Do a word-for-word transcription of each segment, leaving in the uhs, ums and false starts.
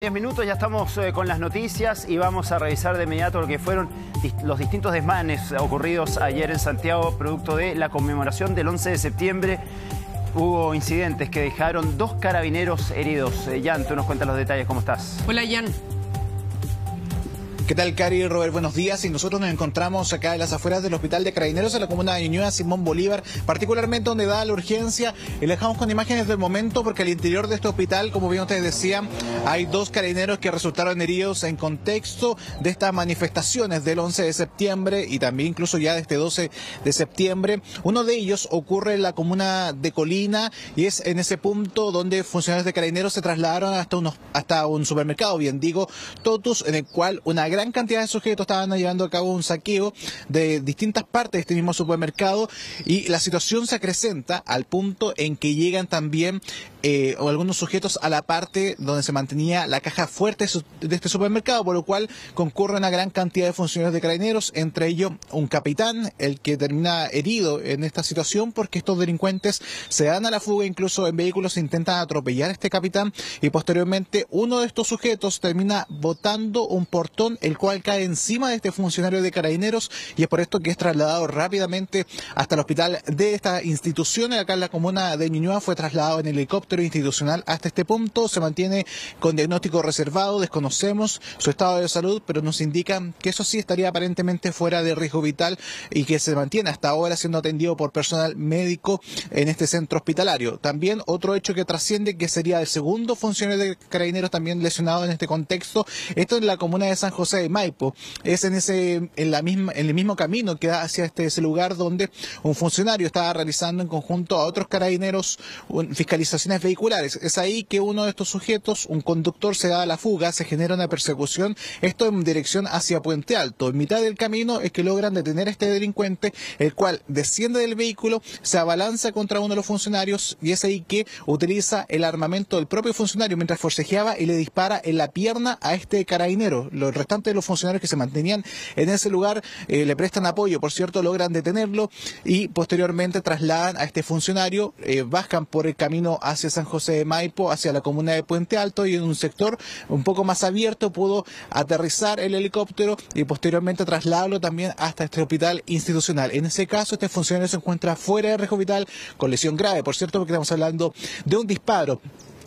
diez minutos, ya estamos eh, con las noticias y vamos a revisar de inmediato lo que fueron dist los distintos desmanes ocurridos ayer en Santiago, producto de la conmemoración del once de septiembre. Hubo incidentes que dejaron dos carabineros heridos. Eh, Jan, tú nos cuentas los detalles, ¿cómo estás? Hola, Jan. ¿Qué tal, Cari y Robert? Buenos días. Y nosotros nos encontramos acá en las afueras del Hospital de Carabineros en la comuna de Ñuñoa, Simón Bolívar, particularmente donde da la urgencia. Y le dejamos con imágenes del momento porque al interior de este hospital, como bien ustedes decían, hay dos carabineros que resultaron heridos en contexto de estas manifestaciones del once de septiembre y también incluso ya de este doce de septiembre. Uno de ellos ocurre en la comuna de Colina y es en ese punto donde funcionarios de Carabineros se trasladaron hasta, unos, hasta un supermercado, bien digo, Totus, en el cual una gran gran cantidad de sujetos estaban llevando a cabo un saqueo de distintas partes de este mismo supermercado y la situación se acrecenta al punto en que llegan también eh, algunos sujetos a la parte donde se mantenía la caja fuerte de este supermercado, por lo cual concurre una gran cantidad de funcionarios de Carabineros, entre ellos un capitán, el que termina herido en esta situación porque estos delincuentes se dan a la fuga, incluso en vehículos intentan atropellar a este capitán y posteriormente uno de estos sujetos termina botando un portón el cual cae encima de este funcionario de Carabineros y es por esto que es trasladado rápidamente hasta el hospital de esta institución. Acá en la comuna de Ñuñoa fue trasladado en helicóptero institucional hasta este punto, se mantiene con diagnóstico reservado, desconocemos su estado de salud, pero nos indican que eso sí estaría aparentemente fuera de riesgo vital y que se mantiene hasta ahora siendo atendido por personal médico en este centro hospitalario. También otro hecho que trasciende, que sería el segundo funcionario de Carabineros también lesionado en este contexto, esto en la comuna de San José de Maipo, es en ese en la misma en el mismo camino que da hacia este ese lugar donde un funcionario estaba realizando en conjunto a otros carabineros un, fiscalizaciones vehiculares. Es ahí que uno de estos sujetos, un conductor, se da a la fuga, se genera una persecución, esto en dirección hacia Puente Alto. En mitad del camino es que logran detener a este delincuente, el cual desciende del vehículo, se abalanza contra uno de los funcionarios y es ahí que utiliza el armamento del propio funcionario mientras forcejeaba y le dispara en la pierna a este carabinero. Lo de los funcionarios que se mantenían en ese lugar eh, le prestan apoyo, por cierto, logran detenerlo y posteriormente trasladan a este funcionario, eh, bajan por el camino hacia San José de Maipo, hacia la comuna de Puente Alto y en un sector un poco más abierto pudo aterrizar el helicóptero y posteriormente trasladarlo también hasta este hospital institucional. En ese caso, este funcionario se encuentra fuera de riesgo vital con lesión grave, por cierto, porque estamos hablando de un disparo.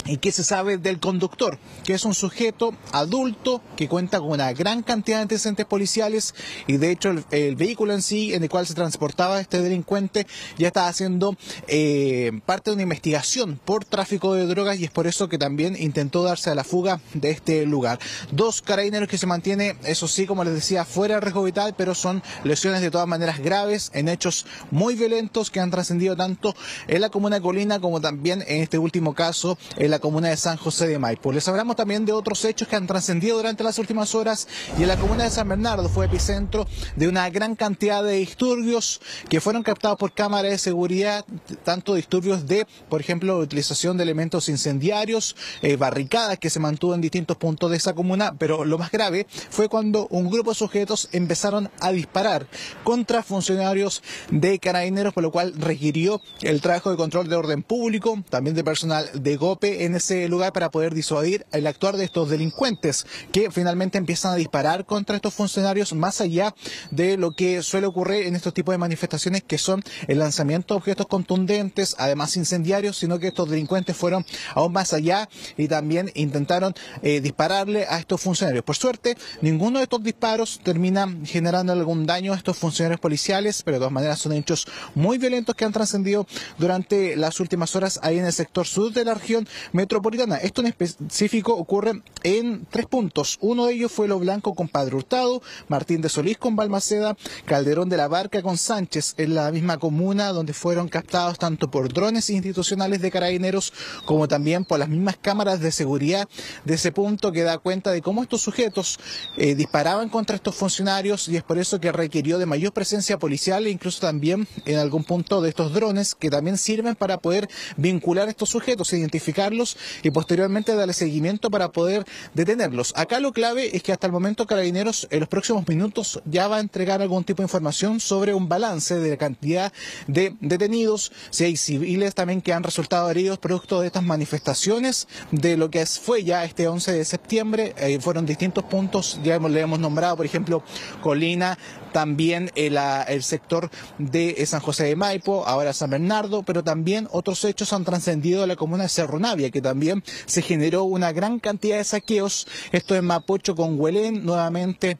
¿Y qué se sabe del conductor? Que es un sujeto adulto que cuenta con una gran cantidad de antecedentes policiales y de hecho el, el vehículo en sí en el cual se transportaba este delincuente ya está haciendo eh, parte de una investigación por tráfico de drogas y es por eso que también intentó darse a la fuga de este lugar. Dos carabineros que se mantiene, eso sí, como les decía, fuera de riesgo vital, pero son lesiones de todas maneras graves en hechos muy violentos que han trascendido tanto en la comuna de Colina como también en este último caso en la comuna de San José de Maipo. Les hablamos también de otros hechos que han trascendido durante las últimas horas y en la comuna de San Bernardo fue epicentro de una gran cantidad de disturbios que fueron captados por cámaras de seguridad, tanto disturbios de, por ejemplo, utilización de elementos incendiarios, eh, barricadas que se mantuvo en distintos puntos de esa comuna, pero lo más grave fue cuando un grupo de sujetos empezaron a disparar contra funcionarios de Carabineros, por lo cual requirió el trabajo de control de orden público, también de personal de GOPE en ese lugar para poder disuadir el actuar de estos delincuentes que finalmente empiezan a disparar contra estos funcionarios, más allá de lo que suele ocurrir en estos tipos de manifestaciones que son el lanzamiento de objetos contundentes, además incendiarios, sino que estos delincuentes fueron aún más allá y también intentaron eh, dispararle a estos funcionarios. Por suerte, ninguno de estos disparos termina generando algún daño a estos funcionarios policiales, pero de todas maneras son hechos muy violentos que han trascendido durante las últimas horas ahí en el sector sur de la región metropolitana. Esto en específico ocurre en tres puntos. Uno de ellos fue Lo Blanco con Padre Hurtado, Martín de Solís con Balmaceda, Calderón de la Barca con Sánchez, en la misma comuna donde fueron captados tanto por drones institucionales de Carabineros como también por las mismas cámaras de seguridad de ese punto que da cuenta de cómo estos sujetos eh, disparaban contra estos funcionarios y es por eso que requirió de mayor presencia policial e incluso también en algún punto de estos drones que también sirven para poder vincular a estos sujetos, identificarlos capturarlos y posteriormente darle seguimiento para poder detenerlos. Acá lo clave es que hasta el momento Carabineros en los próximos minutos ya va a entregar algún tipo de información sobre un balance de la cantidad de detenidos, si hay civiles también que han resultado heridos producto de estas manifestaciones, de lo que fue ya este once de septiembre, eh, fueron distintos puntos, ya hemos, le hemos nombrado, por ejemplo, Colina, también el, el sector de San José de Maipo, ahora San Bernardo, pero también otros hechos han trascendido a la comuna de Cerro Navia, que también se generó una gran cantidad de saqueos, esto en Mapocho con Huelén, nuevamente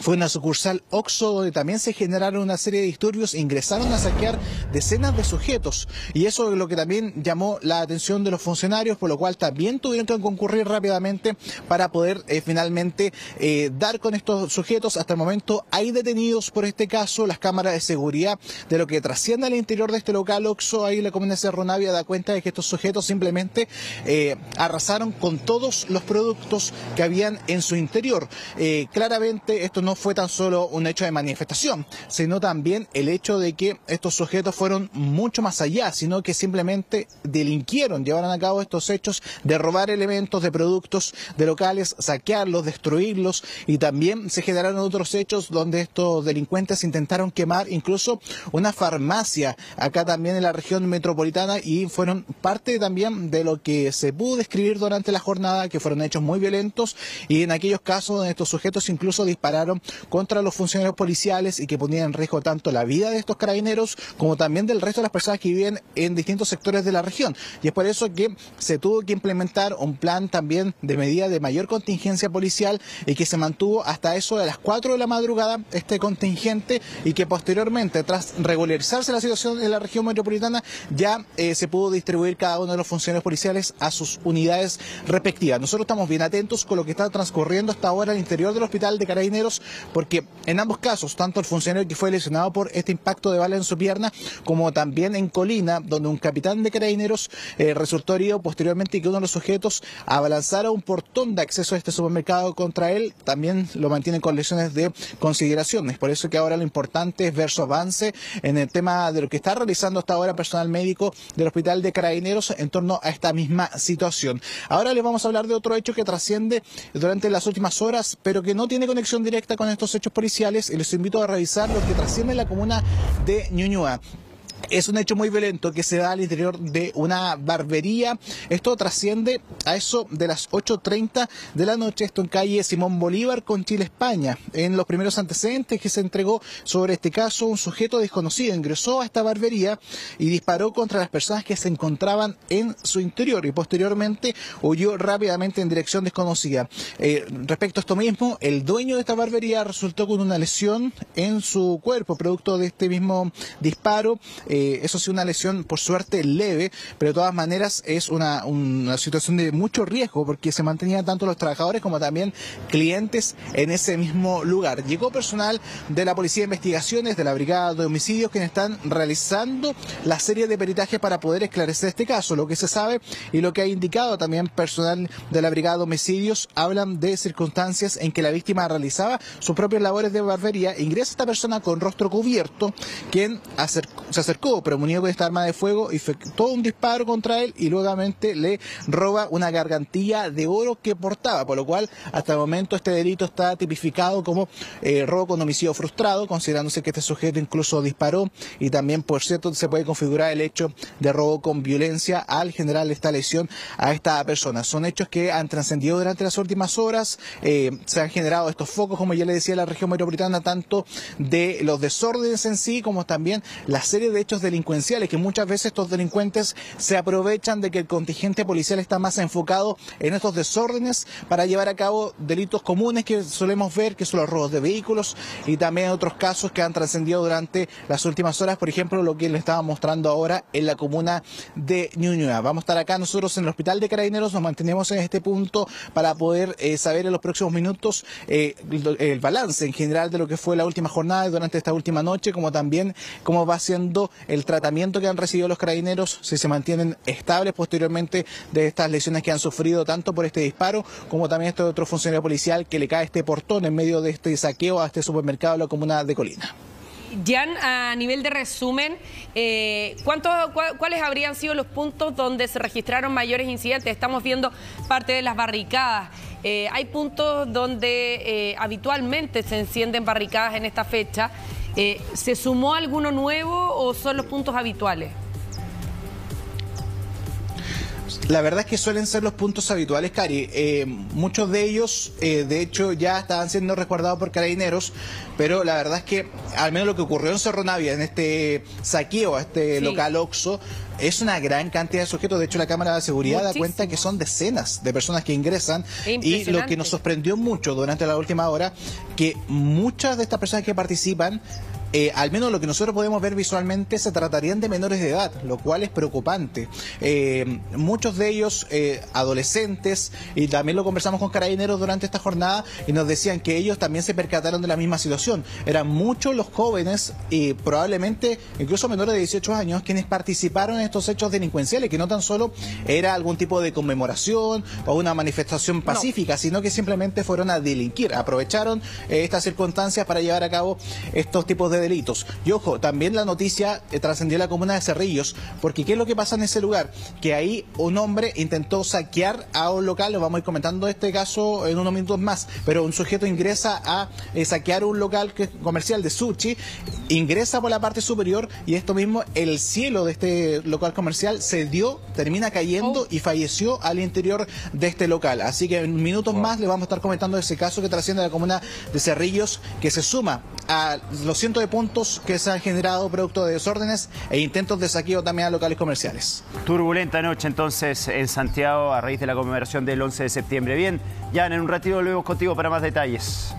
fue una sucursal Oxxo donde también se generaron una serie de disturbios, ingresaron a saquear decenas de sujetos y eso es lo que también llamó la atención de los funcionarios, por lo cual también tuvieron que concurrir rápidamente para poder eh, finalmente eh, dar con estos sujetos. Hasta el momento hay detenidos por este caso, las cámaras de seguridad de lo que trasciende al interior de este local Oxxo, ahí la comuna de Cerro Navia da cuenta de que estos sujetos simplemente eh, arrasaron con todos los productos que habían en su interior. Eh, claramente esto no fue tan solo un hecho de manifestación, sino también el hecho de que estos sujetos fueron mucho más allá, sino que simplemente delinquieron, llevaron a cabo estos hechos de robar elementos de productos de locales, saquearlos, destruirlos, y también se generaron otros hechos donde estos delincuentes intentaron quemar incluso una farmacia acá también en la región metropolitana y fueron parte también de lo que se pudo describir durante la jornada, que fueron hechos muy violentos y en aquellos casos donde estos sujetos incluso dispararon contra los funcionarios policiales y que ponían en riesgo tanto la vida de estos carabineros como también del resto de las personas que viven en distintos sectores de la región. Y es por eso que se tuvo que implementar un plan también de medida de mayor contingencia policial y que se mantuvo hasta eso de las cuatro de la madrugada este contingente y que posteriormente, tras regularizarse la situación en la región metropolitana, ya eh, se pudo distribuir cada uno de los funcionarios policiales a sus unidades respectivas. Nosotros estamos bien atentos con lo que está transcurriendo hasta ahora al interior del hospital de Carabineros, porque en ambos casos, tanto el funcionario que fue lesionado por este impacto de bala en su pierna, como también en Colina, donde un capitán de Carabineros eh, resultó herido posteriormente y que uno de los sujetos abalanzara un portón de acceso a este supermercado contra él, también lo mantienen con lesiones de consideraciones. Por eso que ahora lo importante es ver su avance en el tema de lo que está realizando hasta ahora personal médico del hospital de Carabineros en torno a esta misma situación. Ahora les vamos a hablar de otro hecho que trasciende durante las últimas horas, pero que no tiene conexión directa con estos hechos policiales y les invito a revisar lo que trasciende en la comuna de Ñuñoa. Es un hecho muy violento que se da al interior de una barbería. Esto trasciende a eso de las ocho treinta de la noche, esto en calle Simón Bolívar con Chile, España. En los primeros antecedentes que se entregó sobre este caso, un sujeto desconocido ingresó a esta barbería y disparó contra las personas que se encontraban en su interior y posteriormente huyó rápidamente en dirección desconocida. Eh, respecto a esto mismo, el dueño de esta barbería resultó con una lesión en su cuerpo, producto de este mismo disparo. Eh, eso sí, una lesión por suerte leve, pero de todas maneras es una, una situación de mucho riesgo porque se mantenían tanto los trabajadores como también clientes en ese mismo lugar. Llegó personal de la Policía de Investigaciones, de la Brigada de Homicidios, quienes están realizando la serie de peritajes para poder esclarecer este caso. Lo que se sabe y lo que ha indicado también personal de la Brigada de Homicidios, hablan de circunstancias en que la víctima realizaba sus propias labores de barbería. Ingresa esta persona con rostro cubierto, quien acercó, se acercó premunido con esta arma de fuego, efectuó un disparo contra él y luego le roba una gargantilla de oro que portaba, por lo cual hasta el momento este delito está tipificado como eh, robo con homicidio frustrado, considerándose que este sujeto incluso disparó y también, por cierto, se puede configurar el hecho de robo con violencia al generar esta lesión a esta persona. Son hechos que han trascendido durante las últimas horas, eh, se han generado estos focos, como ya le decía, en la región metropolitana, tanto de los desórdenes en sí, como también la serie de hechos delincuenciales, que muchas veces estos delincuentes se aprovechan de que el contingente policial está más enfocado en estos desórdenes para llevar a cabo delitos comunes que solemos ver, que son los robos de vehículos y también otros casos que han trascendido durante las últimas horas, por ejemplo lo que les estaba mostrando ahora en la comuna de Ñuñoa. Vamos a estar acá nosotros en el hospital de Carabineros, nos mantenemos en este punto para poder eh, saber en los próximos minutos eh, el balance en general de lo que fue la última jornada durante esta última noche, como también cómo va siendo el tratamiento que han recibido los carabineros, si se mantienen estables posteriormente de estas lesiones que han sufrido tanto por este disparo, como también este otro funcionario policial que le cae este portón en medio de este saqueo a este supermercado de la comuna de Colina. Jan, a nivel de resumen, eh, ¿cuántos, cua, ¿cuáles habrían sido los puntos donde se registraron mayores incidentes? Estamos viendo parte de las barricadas. Eh, hay puntos donde eh, habitualmente se encienden barricadas en esta fecha. Eh, ¿Se sumó alguno nuevo o son los puntos habituales? La verdad es que suelen ser los puntos habituales, Cari. Eh, muchos de ellos, eh, de hecho, ya estaban siendo resguardados por carabineros, pero la verdad es que, al menos lo que ocurrió en Cerro Navia, en este saqueo a este sí. local Oxxo, es una gran cantidad de sujetos. De hecho, la Cámara de Seguridad Muchísimo. da cuenta que son decenas de personas que ingresan. Y lo que nos sorprendió mucho durante la última hora, que muchas de estas personas que participan, Eh, al menos lo que nosotros podemos ver visualmente, se tratarían de menores de edad, lo cual es preocupante. Eh, muchos de ellos eh, adolescentes, y también lo conversamos con carabineros durante esta jornada, y nos decían que ellos también se percataron de la misma situación. Eran muchos los jóvenes, y probablemente incluso menores de dieciocho años, quienes participaron en estos hechos delincuenciales, que no tan solo era algún tipo de conmemoración o una manifestación pacífica, no. sino que simplemente fueron a delinquir, aprovecharon eh, estas circunstancias para llevar a cabo estos tipos de delitos. Y ojo, también la noticia eh, trascendió la comuna de Cerrillos, porque ¿qué es lo que pasa en ese lugar? Que ahí un hombre intentó saquear a un local, lo vamos a ir comentando este caso en unos minutos más, pero un sujeto ingresa a eh, saquear un local que, comercial de sushi, ingresa por la parte superior y esto mismo, el cielo de este local comercial se dio, termina cayendo oh. y falleció al interior de este local. Así que en minutos oh. más le vamos a estar comentando ese caso que trasciende la comuna de Cerrillos, que se suma a los cientos de puntos que se han generado producto de desórdenes e intentos de saqueo también a locales comerciales. Turbulenta noche entonces en Santiago a raíz de la conmemoración del once de septiembre. Bien, Jan, en un ratito volvemos contigo para más detalles.